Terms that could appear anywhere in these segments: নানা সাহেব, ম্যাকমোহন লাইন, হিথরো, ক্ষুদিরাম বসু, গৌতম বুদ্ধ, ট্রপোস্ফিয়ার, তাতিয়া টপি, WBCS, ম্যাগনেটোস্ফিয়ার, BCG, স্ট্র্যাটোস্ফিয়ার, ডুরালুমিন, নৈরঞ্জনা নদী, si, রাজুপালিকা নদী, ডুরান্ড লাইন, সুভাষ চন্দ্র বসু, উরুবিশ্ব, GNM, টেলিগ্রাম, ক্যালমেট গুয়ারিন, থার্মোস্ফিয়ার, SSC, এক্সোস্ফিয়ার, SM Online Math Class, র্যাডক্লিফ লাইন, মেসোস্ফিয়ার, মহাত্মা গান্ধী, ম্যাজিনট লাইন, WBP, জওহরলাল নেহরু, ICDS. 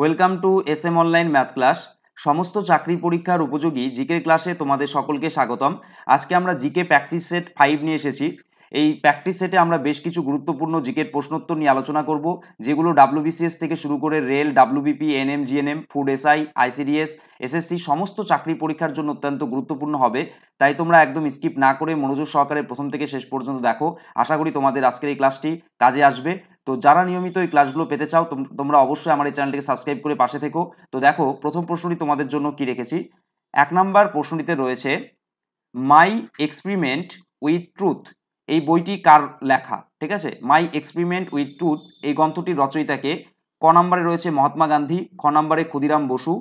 Welcome to S M online math class समस्त चाकरी परीक्षार उपयोगी जिके क्लासे तुम्हारे सकल के स्वागतम। आज के जिके प्रैक्टिस सेट 5 निये एसेछि। এই প্র্যাকটিস সেটে আমরা বেশ কিছু গুরুত্বপূর্ণ জিকের প্রশ্নোত্তর নিয়ে আলোচনা করব, যেগুলো WBCS থেকে শুরু করে rail, WBP, ANM, GNM, food SI, ICDS, SSC সমস্ত চাকরি পরীক্ষার জন্য অত্যন্ত গুরুত্বপূর্ণ হবে। তাই তোমরা একদম স্কিপ না করে মনোযোগ সহকারে প্রথম থেকে শেষ পর্যন্ত দেখো। আশা করি তোমাদের আজকের এই ক্লাসটি কাজে আসবে। তো যারা নিয়মিত এই ক্লাসগুলো পেতে চাও তোমরা অবশ্যই আমার এই চ্যানেলটিকে সাবস্ক্রাইব করে পাশে থেকো। তো দেখো, প্রথম প্রশ্নটি তোমাদের জন্য কি রেখেছি। ১ নম্বর প্রশ্নটিতে রয়েছে মাই এক্সপেরিমেন্ট উইথ ট্রুথ। এই বইটি কার লেখা? ঠিক আছে, মাই এক্সপেরিমেন্ট উইথ ট্রুথ এই গ্রন্থটির রচয়িতাকে। ক নম্বরে রয়েছে মহাত্মা গান্ধী, খ নম্বরে ক্ষুদিরাম বসু,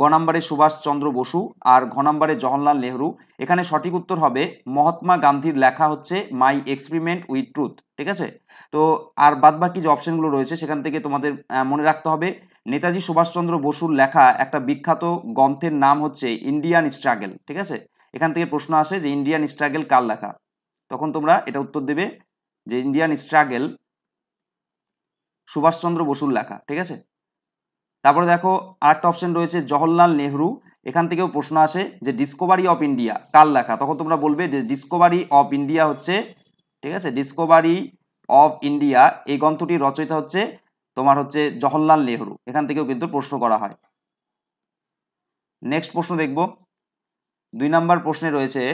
গ নম্বরে সুভাষ চন্দ্র বসু আর ঘ নম্বরে জওহরলাল নেহরু। এখানে সঠিক উত্তর হবে মহাত্মা গান্ধীর লেখা হচ্ছে মাই এক্সপেরিমেন্ট উইথ ট্রুথ। ঠিক আছে, তো আর বাদবাকি যে অপশনগুলো রয়েছে সেখান থেকে তোমাদের মনে রাখতে হবে নেতাজি সুভাষচন্দ্র বসুর লেখা একটা বিখ্যাত গ্রন্থের নাম হচ্ছে ইন্ডিয়ান স্ট্রাগল। ঠিক আছে, এখান থেকে প্রশ্ন আসে যে ইন্ডিয়ান স্ট্রাগল কার লেখা, তখন তোমরা এটা উত্তর দেবে যে ইন্ডিয়ান স্ট্রাগল সুভাষচন্দ্র বসুর লেখা। ঠিক আছে, তারপরে দেখো আরেকটা অপশন রয়েছে জওহরলাল নেহরু। এখান থেকেও প্রশ্ন আসে যে ডিসকভারি অফ ইন্ডিয়া কার লেখা, তখন তোমরা বলবে যে ডিসকভারি অফ ইন্ডিয়া হচ্ছে, ঠিক আছে, ডিসকভারি অফ ইন্ডিয়া এই গ্রন্থটির রচয়িতা হচ্ছে তোমার হচ্ছে জওহরলাল নেহরু। এখান থেকেও কিন্তু প্রশ্ন করা হয়। নেক্সট প্রশ্ন দেখব। ২ নম্বর প্রশ্নে রয়েছে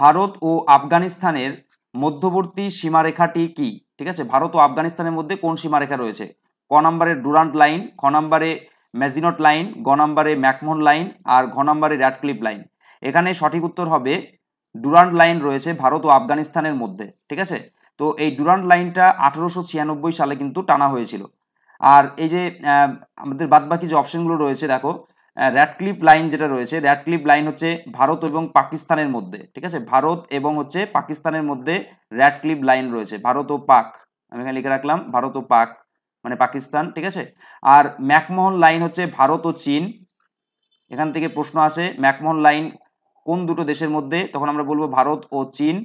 ভারত ও আফগানিস্তানের মধ্যবর্তী সীমারেখাটি কি? ঠিক আছে, ভারত ও আফগানিস্তানের মধ্যে কোন সীমারেখা রয়েছে? ক নম্বরে ডুরান্ড লাইন, খ নম্বরে ম্যাজিনট লাইন, গ নম্বরে ম্যাকমোহন লাইন আর ঘ নম্বরে র্যাডক্লিফ লাইন। এখানে সঠিক উত্তর হবে ডুরান্ড লাইন রয়েছে ভারত ও আফগানিস্তানের মধ্যে। ঠিক আছে, তো এই ডুরান্ড লাইনটা 1896 সালে কিন্তু টানা হয়েছিল। আর এই যে আমাদের বাদবাকি যে অপশনগুলো রয়েছে দেখো, র্যাডক্লিফ লাইন যেটা রয়েছে, র্যাডক্লিফ লাইন হচ্ছে ভারত এবং পাকিস্তানের মধ্যে। ঠিক আছে, ভারত এবং হচ্ছে পাকিস্তানের মধ্যে র্যাডক্লিফ লাইন রয়েছে, ভারত ও পাক। আমি এখানে লিখে রাখলাম ভারত ও পাক মানে পাকিস্তান। ঠিক আছে, আর ম্যাকমোহন লাইন হচ্ছে ভারত ও চীন। এখান থেকে প্রশ্ন আসে ম্যাকমোহন লাইন কোন দুটো দেশের মধ্যে, তখন আমরা বলবো ভারত ও চীন।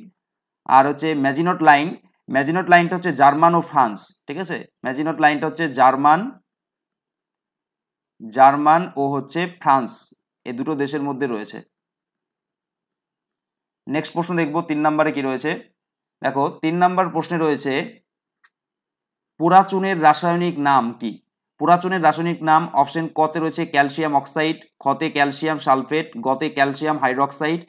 আর হচ্ছে ম্যাজিনট লাইন, ম্যাজিনট লাইনটা হচ্ছে জার্মান ও ফ্রান্স। ঠিক আছে, ম্যাজিনট লাইনটা হচ্ছে জার্মান ও হচ্ছে ফ্রান্স এই দুটো দেশের মধ্যে রয়েছে। নেক্সট প্রশ্ন দেখব। ৩ নম্বরে কি রয়েছে দেখো, ৩ নম্বর প্রশ্নে রয়েছে পোড়াচুনের রাসায়নিক নাম কি? পোড়াচুনের রাসায়নিক নাম অপশন ক তে রয়েছে ক্যালসিয়াম অক্সাইড, খ তে ক্যালসিয়াম সালফেট, গ তে ক্যালসিয়াম হাইড্রোক্সাইড,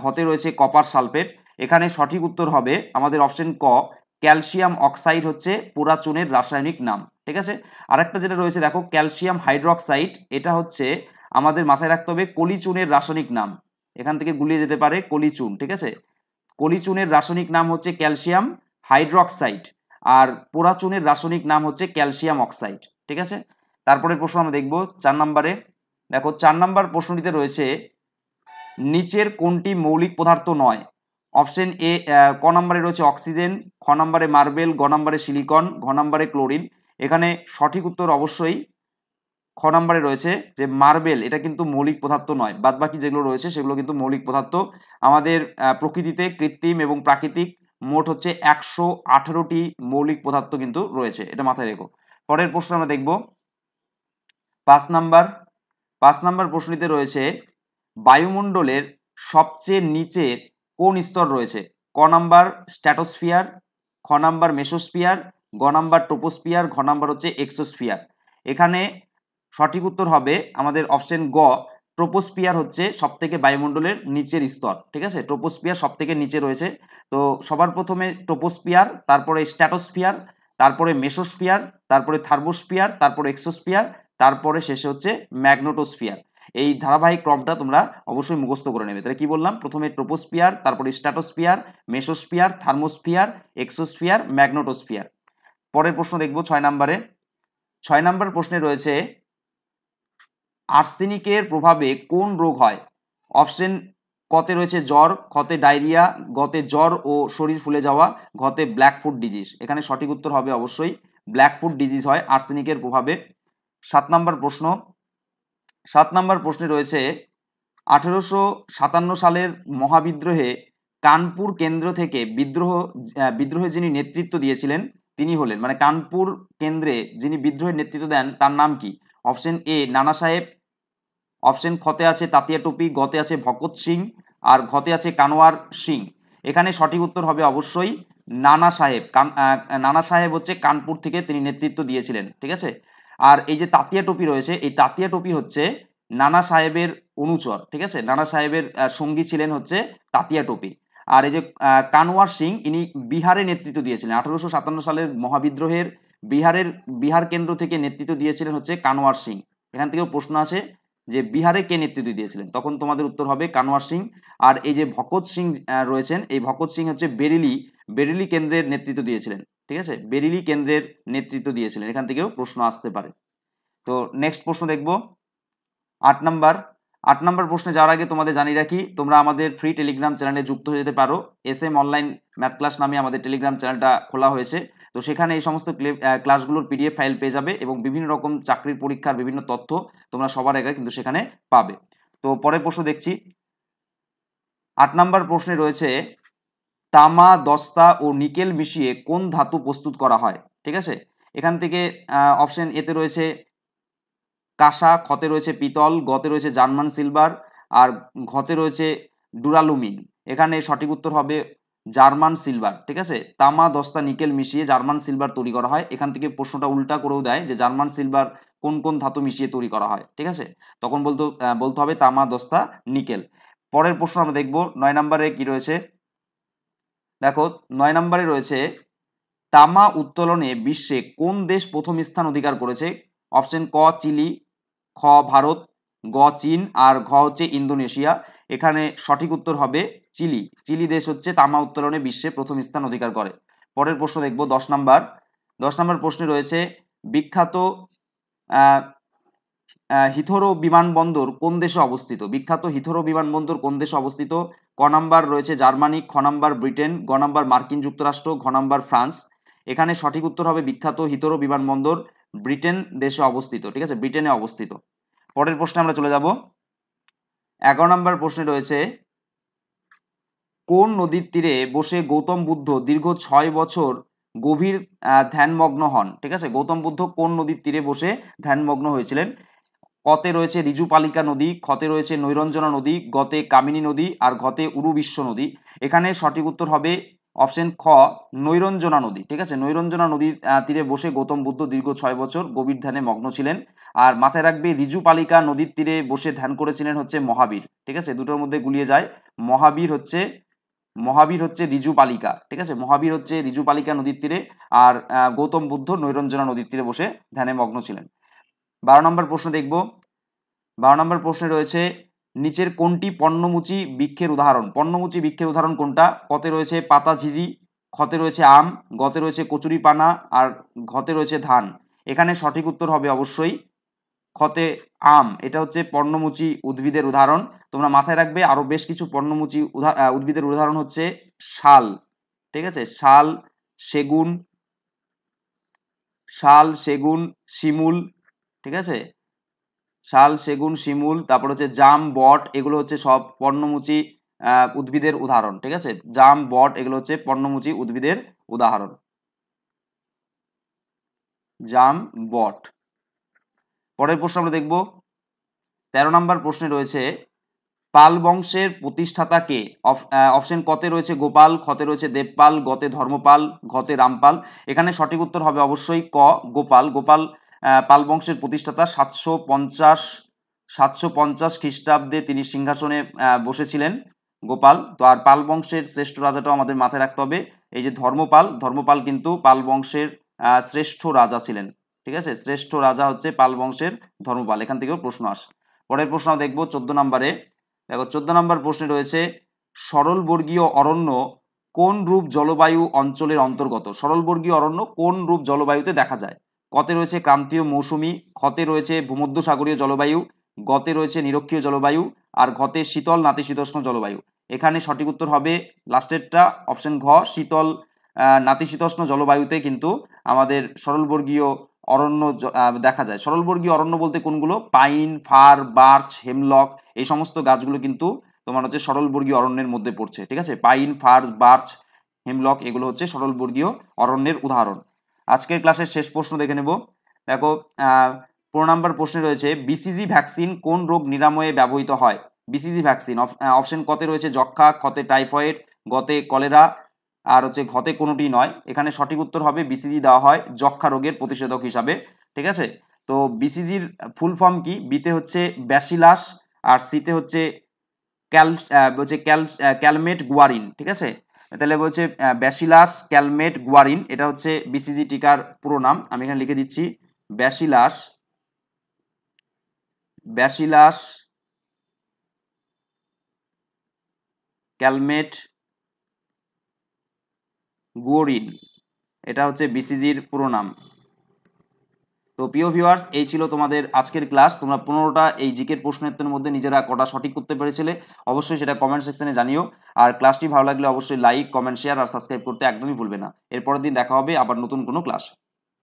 ঘ তে রয়েছে কপার সালফেট। এখানে সঠিক উত্তর হবে আমাদের অপশন ক, ক্যালসিয়াম অক্সাইড হচ্ছে পোড়াচুনের রাসায়নিক নাম। ঠিক আছে, আরেকটা যেটা রয়েছে দেখো ক্যালসিয়াম হাইড্রোক্সাইড, এটা হচ্ছে আমাদের মাথায় রাখতে হবে কলিচুনের রাসায়নিক নাম। এখান থেকে গুলিয়ে যেতে পারে কলিচুন। ঠিক আছে, কলিচুনের রাসায়নিক নাম হচ্ছে ক্যালসিয়াম হাইড্রোক্সাইড আর পোড়াচুনের রাসায়নিক নাম হচ্ছে ক্যালসিয়াম অক্সাইড। ঠিক আছে, তারপরে প্রশ্ন আমরা দেখব ৪ নম্বরে। দেখো ৪ নম্বর প্রশ্নটিতে রয়েছে নিচের কোনটি মৌলিক পদার্থ নয়? অপশন এ, ক নম্বরে রয়েছে অক্সিজেন, খ নম্বরে মার্বেল, গ নম্বরে সিলিকন, ঘ নম্বরে ক্লোরিন। এখানে সঠিক উত্তর অবশ্যই খ নম্বরে রয়েছে যে মার্বেল, এটা কিন্তু মৌলিক পদার্থ নয়। বাদবাকি যেগুলো রয়েছে সেগুলো কিন্তু মৌলিক পদার্থ। আমাদের প্রকৃতিতে কৃত্রিম এবং প্রাকৃতিক মোট হচ্ছে 118টি মৌলিক পদার্থ কিন্তু রয়েছে, এটা মাথায় রেখো। পরের প্রশ্ন আমরা দেখব ৫ নম্বর। ৫ নম্বর প্রশ্নটিতে রয়েছে বায়ুমণ্ডলের সবচেয়ে নিচে কোন স্তর রয়েছে? ক নম্বর স্ট্র্যাটোস্ফিয়ার, খ নম্বর মেসোস্ফিয়ার, গ নম্বর ট্রপোস্ফিয়ার, ঘ নম্বর হচ্ছে এক্সোস্ফিয়ার। এখানে সঠিক উত্তর হবে আমাদের অপশন গ, ট্রপোস্ফিয়ার হচ্ছে সবথেকে বায়ুমণ্ডলের নিচের স্তর। ঠিক আছে, ট্রপোস্ফিয়ার সবথেকে নিচে রয়েছে। তো সবার প্রথমে ট্রপোস্ফিয়ার, তারপরে স্ট্র্যাটোস্ফিয়ার, তারপরে মেসোস্ফিয়ার, তারপরে থার্মোস্ফিয়ার, তারপরে এক্সোস্ফিয়ার, তারপরে শেষে হচ্ছে ম্যাগনেটোস্ফিয়ার। এই ধারাবাহিক ক্রমটা তোমরা অবশ্যই মুখস্থ করে নেবে। তাহলে কি বললাম, প্রথমে ট্রপোস্ফিয়ার, তারপরে স্ট্র্যাটোস্ফিয়ার, মেসোস্ফিয়ার, থার্মোস্ফিয়ার, এক্সোস্ফিয়ার, ম্যাগনেটোস্ফিয়ার। পরের প্রশ্ন দেখব ৬ নম্বরে। ৬ নম্বর প্রশ্নে রয়েছে আর্সেনিকের প্রভাবে কোন রোগ হয়? অপশন কতে রয়েছে জ্বর, খতে ডায়রিয়া, গতে জ্বর ও শরীর ফুলে যাওয়া, ঘতে ব্ল্যাক ফুট ডিজিজ। এখানে সঠিক উত্তর হবে অবশ্যই ব্ল্যাক ফুট ডিজিজ হয় আর্সেনিকের প্রভাবে। ৭ নম্বর প্রশ্ন। ৭ নম্বর প্রশ্নে রয়েছে 1857 সালের মহাবিদ্রোহে কানপুর কেন্দ্র থেকে বিদ্রোহে যিনি নেতৃত্ব দিয়েছিলেন তিনি হলেন মানে কানপুর কেন্দ্রে যিনি বিদ্রোহের নেতৃত্ব দেন তার নাম কি? অপশন এ নানা সাহেব, অপশন খতে আছে তাতিয়া টপি, গতে আছে ভকত সিং আর ঘতে আছে কানওয়ার সিং। এখানে সঠিক উত্তর হবে অবশ্যই নানা সাহেব। নানা সাহেব হচ্ছে কানপুর থেকে তিনি নেতৃত্ব দিয়েছিলেন, ঠিক আছে। আর এই যে তাতিয়া টপি রয়েছে, এই তাতিয়া টপি হচ্ছে নানা সাহেবের অনুচর, ঠিক আছে। নানা সাহেবের সঙ্গী ছিলেন হচ্ছে তাতিয়া টপি। আর এই যে কানওয়ার সিং, ইনি বিহারে নেতৃত্ব দিয়েছিলেন 1857 সালের মহাবিদ্রোহের বিহার কেন্দ্র থেকে নেতৃত্ব দিয়েছিলেন হচ্ছে কানওয়ার সিং। এখান থেকেও প্রশ্ন আছে যে বিহারে কে নেতৃত্ব দিয়েছিলেন, তখন তোমাদের উত্তর হবে কানওয়ার সিং। আর এই যে ভকত সিং রয়েছেন, এই ভকত সিং হচ্ছে বেরেলি কেন্দ্রের নেতৃত্ব দিয়েছিলেন, ঠিক আছে। বেরেলি কেন্দ্রের নেতৃত্ব দিয়েছিলেন, এখান থেকেও প্রশ্ন আসতে পারে। তো নেক্সট প্রশ্ন দেখব 8 নম্বর প্রশ্নে যাওয়ার আগে তোমাদের জানিয়ে রাখি, তোমরা আমাদের ফ্রি টেলিগ্রাম চ্যানেলে যুক্ত হয়ে যেতে পারো। SM অনলাইন ম্যাথ ক্লাস নামে আমাদের টেলিগ্রাম চ্যানেলটা খোলা হয়েছে, তো সেখানে এই সমস্ত ক্লাসগুলোর PDF ফাইল পেয়ে যাবে এবং বিভিন্ন রকম চাকরির পরীক্ষার বিভিন্ন তথ্য তোমরা সবার আগে কিন্তু সেখানে পাবে। তো পরের প্রশ্ন দেখছি 8 নম্বর প্রশ্নে রয়েছে তামা, দস্তা ও নিকেল মিশিয়ে কোন ধাতু প্রস্তুত করা হয়, ঠিক আছে। এখান থেকে অপশন এতে রয়েছে কাঁসা, খতে রয়েছে পিতল, গতে রয়েছে জার্মান সিলভার আর ঘতে রয়েছে ডুরালুমিন। এখানে সঠিক উত্তর হবে জার্মান সিলভার, ঠিক আছে। তামা, দস্তা, নিকেল মিশিয়ে জার্মান সিলভার তৈরি করা হয়। এখান থেকে প্রশ্নটা উল্টা করেও দেয় যে জার্মান সিলভার কোন কোন ধাতু মিশিয়ে তৈরি করা হয়, ঠিক আছে। তখন বলতে হবে তামা, দস্তা, নিকেল। পরের প্রশ্ন আমরা দেখব 9 নম্বরে কি রয়েছে। দেখো 9 নম্বরে রয়েছে তামা উত্তোলনে বিশ্বে কোন দেশ প্রথম স্থান অধিকার করেছে? অপশন ক চিলি, খ ভারত, গ চীন আর ঘ হচ্ছে ইন্দোনেশিয়া। এখানে সঠিক উত্তর হবে চিলি। চিলি দেশ হচ্ছে তামা উত্তোলনে বিশ্বে প্রথম স্থান অধিকার করে। পরের প্রশ্ন দেখব 10 নম্বর। 10 নম্বর প্রশ্নে রয়েছে বিখ্যাত হিথরো বিমানবন্দর কোন দেশে অবস্থিত? বিখ্যাত হিথরো বিমানবন্দর কোন দেশে অবস্থিত? ক নম্বর রয়েছে জার্মানি, খ নম্বর ব্রিটেন, গ নম্বর মার্কিন যুক্তরাষ্ট্র, ঘ নম্বর ফ্রান্স। এখানে সঠিক উত্তর হবে বিখ্যাত হিথরো বিমানবন্দর ব্রিটেন দেশে অবস্থিত, ঠিক আছে, ব্রিটেনে অবস্থিত। পরের প্রশ্নে আমরা চলে যাব 11 নম্বর প্রশ্নে রয়েছে কোন নদীর তীরে বসে গৌতম বুদ্ধ দীর্ঘ 6 বছর গভীর ধ্যানমগ্ন হন, ঠিক আছে। গৌতম বুদ্ধ কোন নদীর তীরে বসে ধ্যানমগ্ন হয়েছিলেন? কতে রয়েছে রাজুপালিকা নদী, খতে রয়েছে নৈরঞ্জনা নদী, গতে কামিনী নদী আর ঘতে উরুবিশ্ব নদী। এখানে সঠিক উত্তর হবে অপশন খ নৈরঞ্জনা নদী, ঠিক আছে। নৈরঞ্জনা নদীর তীরে বসে গৌতম বুদ্ধ দীর্ঘ 6 বছর গভীর ধ্যানে মগ্ন ছিলেন। আর মাথায় রাখবে রাজুপালিকা নদীর তীরে বসে ধ্যান করেছিলেন হচ্ছে মহাবীর, ঠিক আছে। দুটোর মধ্যে গুলিয়ে যায়, মহাবীর হচ্ছে রাজুপালিকা, ঠিক আছে। মহাবীর হচ্ছে রাজুপালিকা নদীর তীরে আর গৌতম বুদ্ধ নৈরঞ্জনা নদীর তীরে বসে ধ্যানে মগ্ন ছিলেন। 12 নম্বর প্রশ্ন দেখব। 12 নম্বর প্রশ্নে রয়েছে নিচের কোনটি পর্ণমুচী বৃক্ষের উদাহরণ? পর্ণমুচী বৃক্ষের উদাহরণ কোনটা? কতে রয়েছে পাতা ঝিঝি, খতে রয়েছে আম, গতে রয়েছে কচুরিপানা আর ঘতে রয়েছে ধান। এখানে সঠিক উত্তর হবে অবশ্যই খতে আম। এটা হচ্ছে পর্ণমুচী উদ্ভিদের উদাহরণ। তোমরা মাথায় রাখবে আরও বেশ কিছু পর্ণমুচী উদ্ভিদের উদাহরণ হচ্ছে শাল, ঠিক আছে। শাল, সেগুন, শিমুল, ঠিক আছে। শাল, সেগুন, শিমুল, তারপর হচ্ছে জাম, বট, এগুলো হচ্ছে সব পর্ণমুচী উদ্ভিদের উদাহরণ, ঠিক আছে। জাম, বট এগুলো হচ্ছে পর্ণমুচী উদ্ভিদের উদাহরণ, জাম, বট। পরের প্রশ্ন আমরা দেখব 13 নম্বর প্রশ্নে রয়েছে পাল বংশের প্রতিষ্ঠাতা কে? অপশন কতে রয়েছে গোপাল, খতে রয়েছে দেবপাল, গতে ধর্মপাল, ঘতে রামপাল। এখানে সঠিক উত্তর হবে অবশ্যই ক গোপাল। গোপাল পাল বংশের প্রতিষ্ঠাতা। 750 খ্রিস্টাব্দে তিনি সিংহাসনে বসেছিলেন গোপাল। তো আর পাল বংশের শ্রেষ্ঠ রাজাটাও আমাদের মাথায় রাখতে হবে, এই যে ধর্মপাল কিন্তু পাল বংশের শ্রেষ্ঠ রাজা ছিলেন, ঠিক আছে। শ্রেষ্ঠ রাজা হচ্ছে পাল বংশের ধর্মপাল। এখান থেকেও প্রশ্ন আসে। পরের প্রশ্ন দেখবো 14 নম্বরে। দেখো 14 নম্বর প্রশ্নে রয়েছে সরলবর্গীয় অরণ্য কোন রূপ জলবায়ু অঞ্চলের অন্তর্গত? সরলবর্গীয় অরণ্য কোন রূপ জলবায়ুতে দেখা যায়? কতে রয়েছে ক্রান্তীয় মৌসুমি, খতে রয়েছে ভূমধ্যসাগরীয় জলবায়ু, গতে রয়েছে নিরক্ষীয় জলবায়ু আর ঘতে শীতল নাতিশীতোষ্ণ জলবায়ু। এখানে সঠিক উত্তর হবে লাস্টেরটা, অপশন ঘ শীতল নাতিশীতোষ্ণ জলবায়ুতে কিন্তু আমাদের সরলবর্গীয় অরণ্য দেখা যায়। সরলবর্গীয় অরণ্য বলতে কোনগুলো? পাইন, ফার, বার্চ, হেমলক, এই সমস্ত গাছগুলো কিন্তু তোমার হচ্ছে সরলবর্গীয় অরণ্যের মধ্যে পড়ছে, ঠিক আছে। পাইন, ফার, বার্চ, হেমলক এগুলো হচ্ছে সরলবর্গীয় অরণ্যের উদাহরণ। আজকের ক্লাসের শেষ প্রশ্ন দেখে নেব। দেখো ১৫ নম্বর প্রশ্নে রয়েছে বিসিজি ভ্যাকসিন কোন রোগ নিরাময়ে ব্যবহৃত হয়। বিসিজি ভ্যাকসিন অপশন কতে রয়েছে যক্ষা, ক্ষতে টাইফয়েড, গতে কলেরা, আর হচ্ছে ক্ষতে কোনোটি নয়। এখানে সঠিক উত্তর হবে বিসিজি দেওয়া হয় যক্ষা রোগের প্রতিষেধক হিসাবে। ঠিক আছে, তো বিসিজির ফুল ফর্ম কি? বিতে হচ্ছে ব্যাসিলাস আর সিতে হচ্ছে ক্যালমেট গুয়ারিন। ঠিক আছে, তাহলে বলছে ব্যাসিলাস ক্যালমেট গুয়ারিন, এটা হচ্ছে বিসিজি টিকার পুরো নাম। আমি এখানে লিখে দিচ্ছি ব্যাসিলাস ক্যালমেট গুয়ারিন, এটা হচ্ছে বিসিজির পুরো নাম। তো প্রিয় ভিউয়ার্স, এই ছিল তোমাদের আজকের ক্লাস। তোমরা 15টা এই জিকের প্রশ্নোত্তরের মধ্যে নিজেরা কটা সঠিক করতে পেরেছিলে অবশ্যই সেটা কমেন্ট সেকশনে জানিও। আর ক্লাসটি ভালো লাগলে অবশ্যই লাইক, কমেন্ট, শেয়ার আর সাবস্ক্রাইব করতে একদমই ভুলবে না। এরপরের দিন দেখা হবে আবার নতুন কোনো ক্লাস।